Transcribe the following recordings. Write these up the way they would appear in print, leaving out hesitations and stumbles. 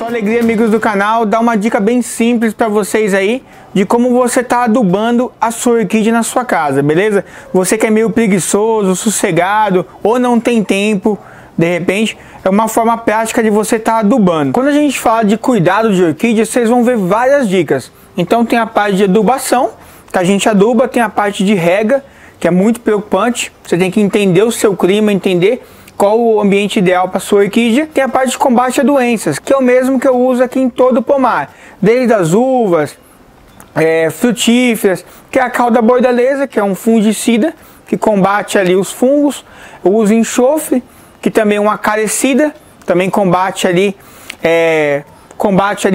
Só alegria, amigos do canal, dá uma dica bem simples para vocês aí de como você tá adubando a sua orquídea na sua casa, beleza? Você que é meio preguiçoso, sossegado ou não tem tempo, de repente, é uma forma prática de você tá adubando. Quando a gente fala de cuidado de orquídea, vocês vão ver várias dicas. Então tem a parte de adubação, que a gente aduba, tem a parte de rega, que é muito preocupante. Você tem que entender o seu clima, entender qual o ambiente ideal para sua orquídea. Tem a parte de combate a doenças, que é o mesmo que eu uso aqui em todo o pomar, desde as uvas, frutíferas, que é a calda bordalesa, que é um fungicida que combate ali os fungos. Eu uso enxofre, que também é um acarecida, também combate ali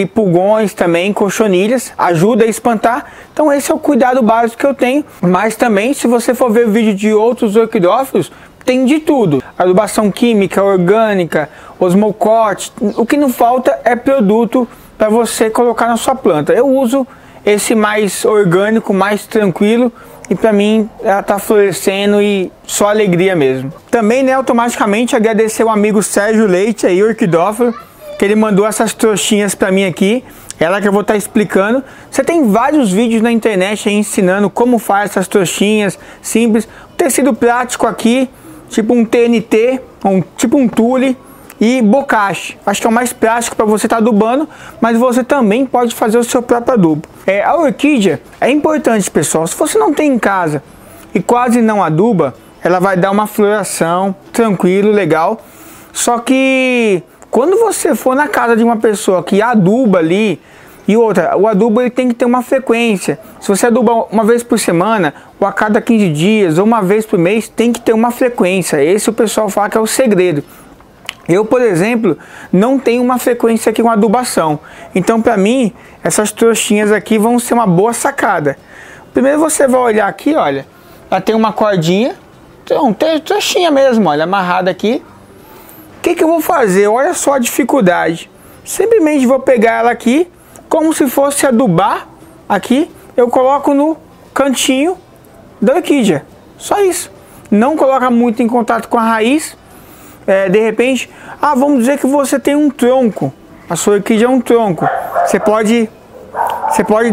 pulgões, também cochonilhas, ajuda a espantar. Então esse é o cuidado básico que eu tenho, mas também, se você for ver o vídeo de outros orquidófilos, tem de tudo: adubação química, orgânica, osmocote. O que não falta é produto para você colocar na sua planta. Eu uso esse mais orgânico, mais tranquilo, e para mim ela tá florescendo e só alegria mesmo. Também, né, automaticamente agradecer o amigo Sérgio Leite aí, orquidófilo, que ele mandou essas trouxinhas para mim aqui. Ela que eu vou estar explicando. Você tem vários vídeos na internet aí ensinando como faz essas trouxinhas simples. O tecido prático aqui, tipo um TNT, tipo um tule e bocache. Acho que é o mais prático para você estar adubando, mas você também pode fazer o seu próprio adubo. A orquídea é importante, pessoal. Se você não tem em casa e quase não aduba, ela vai dar uma floração tranquilo, legal. Só que quando você for na casa de uma pessoa que aduba ali, e outra, o adubo ele tem que ter uma frequência. Se você adubar uma vez por semana, ou a cada 15 dias, ou uma vez por mês, tem que ter uma frequência. Esse o pessoal fala que é o segredo. Eu, por exemplo, não tenho uma frequência aqui com adubação. Então, para mim, essas trouxinhas aqui vão ser uma boa sacada. Primeiro você vai olhar aqui, olha. Ela tem uma cordinha, tem trouxinha mesmo, olha, amarrada aqui. O que eu vou fazer? Olha só a dificuldade. Simplesmente vou pegar ela aqui, como se fosse adubar aqui, eu coloco no cantinho da orquídea. Só isso. Não coloca muito em contato com a raiz. De repente, vamos dizer que você tem um tronco. A sua orquídea é um tronco. Você pode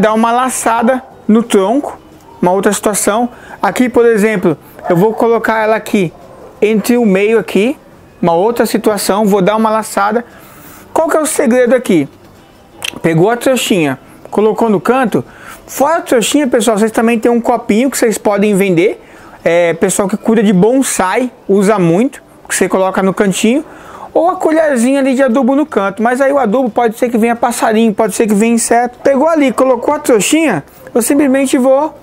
dar uma laçada no tronco. Uma outra situação. Aqui, por exemplo, eu vou colocar ela aqui entre o meio aqui. Uma outra situação, vou dar uma laçada. Qual que é o segredo aqui? Pegou a trouxinha, colocou no canto. Fora a trouxinha, pessoal, vocês também tem um copinho que vocês podem vender. Pessoal que cuida de bonsai usa muito, que você coloca no cantinho. Ou a colherzinha ali de adubo no canto. Mas aí o adubo pode ser que venha passarinho, pode ser que venha inseto. Pegou ali, colocou a trouxinha, eu simplesmente vou,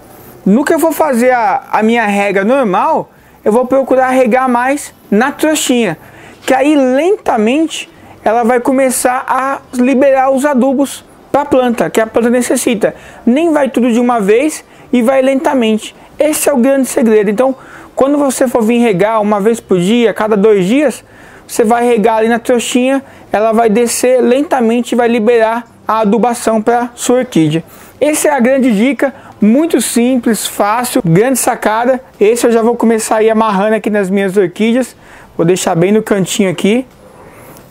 no que eu vou fazer a minha rega normal, eu vou procurar regar mais na trouxinha, que aí lentamente ela vai começar a liberar os adubos para a planta, que a planta necessita. Nem vai tudo de uma vez e vai lentamente. Esse é o grande segredo. Então, quando você for vir regar uma vez por dia, cada 2 dias, você vai regar ali na trouxinha, ela vai descer lentamente e vai liberar a adubação para sua orquídea. Essa é a grande dica, muito simples, fácil, grande sacada. Esse eu já vou começar aí amarrando aqui nas minhas orquídeas. Vou deixar bem no cantinho aqui.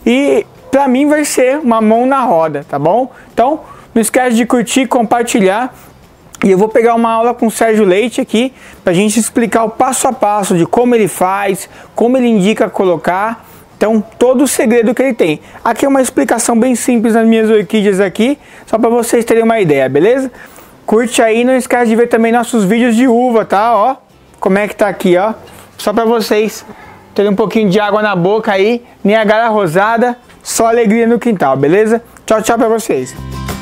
E pra mim vai ser uma mão na roda, tá bom? Então, não esquece de curtir, compartilhar. E eu vou pegar uma aula com o Sérgio Leite aqui, pra gente explicar o passo a passo de como ele faz, como ele indica colocar. Então, todo o segredo que ele tem. Aqui é uma explicação bem simples nas minhas orquídeas aqui, só pra vocês terem uma ideia, beleza? Curte aí, não esquece de ver também nossos vídeos de uva, tá? Ó, como é que tá aqui, ó. Só pra vocês terem um pouquinho de água na boca aí, Niagara rosada, só alegria no quintal, beleza? Tchau, tchau pra vocês.